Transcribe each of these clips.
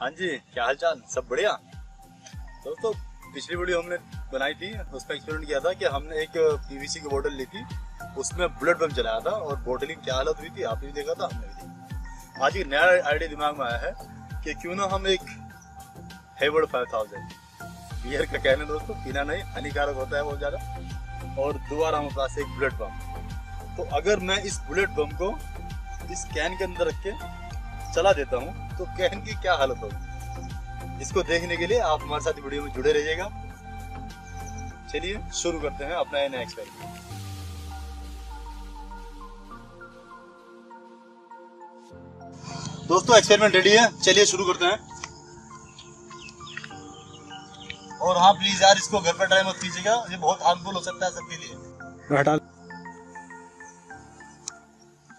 हाँ जी, क्या हाल चाल? सब बढ़िया। दोस्तों, पिछली वीडियो हमने बनाई थी, उसका एक्सपेरिमेंट किया था कि हमने एक पीवीसी की बोतल ली थी, उसमें बुलेट बम चलाया था और बोतल की क्या हालत हुई थी आपने भी देखा था, हमने भी देखा। आज एक नया आइडिया दिमाग में आया है कि क्यों ना हम एक हेवर्ड 5000 बियर का, कहना दोस्तों पीना नहीं, हानिकारक होता है बहुत ज़्यादा, और दोबारा हमारे पास एक बुलेट बम, तो अगर मैं इस बुलेट बम को इस कैन के अंदर रख के चला देता हूं तो कैन की क्या हालत होगी, इसको देखने के लिए आप हमारे साथ वीडियो में जुड़े रहिएगा। चलिए शुरू करते हैं अपना ये नया एक्सपेरिमेंट। दोस्तों, एक्सपेरिमेंट रेडी है, चलिए शुरू करते हैं। और हाँ प्लीज यार, इसको घर पर ट्राई मत कीजिएगा, ये बहुत हार्मफुल हो सकता है सबके लिए। हटा,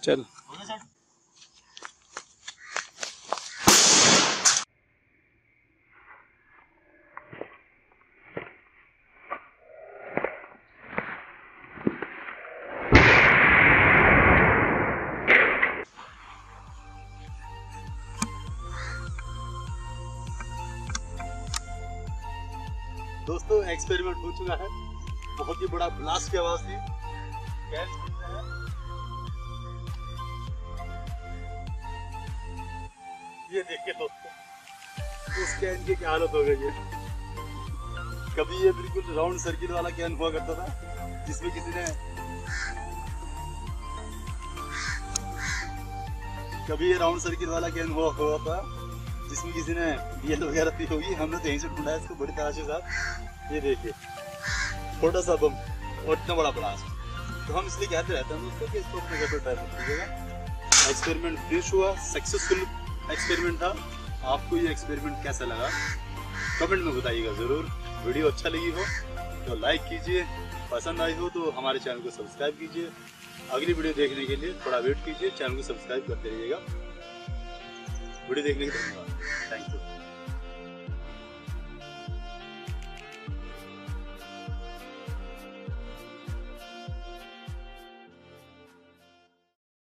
चल दोस्तों, एक्सपेरिमेंट हो चुका है। बहुत ही बड़ा ब्लास्ट की आवाज थी, गैस मिलता है। ये देखिए दोस्तों, उस कैन की क्या हालत हो गई है। कभी ये बिल्कुल राउंड सर्किल वाला कैन हुआ करता था, जिसमें किसी ने बियर वगैरह पी होगी। हमने तो यहीं से ढूंढा इसको बड़ी तलाशी के साथ। ये देखिए, छोटा सा बम और इतना बड़ा ब्लास्ट। तो हम इसलिए कहते रहते हैं दोस्तों कि इसको अपने घर पर ट्राई कीजिएगा। एक्सपेरिमेंट फिनिश हुआ, सक्सेसफुल एक्सपेरिमेंट था। आपको ये एक्सपेरिमेंट कैसा लगा कमेंट में बताइएगा ज़रूर। वीडियो अच्छा लगी हो तो लाइक कीजिए, पसंद आई हो तो हमारे चैनल को सब्सक्राइब कीजिए। अगली वीडियो देखने के लिए थोड़ा वेट कीजिए, चैनल को सब्सक्राइब करते रहिएगा। वीडियो देखने के लिए धन्यवाद, थैंक यू।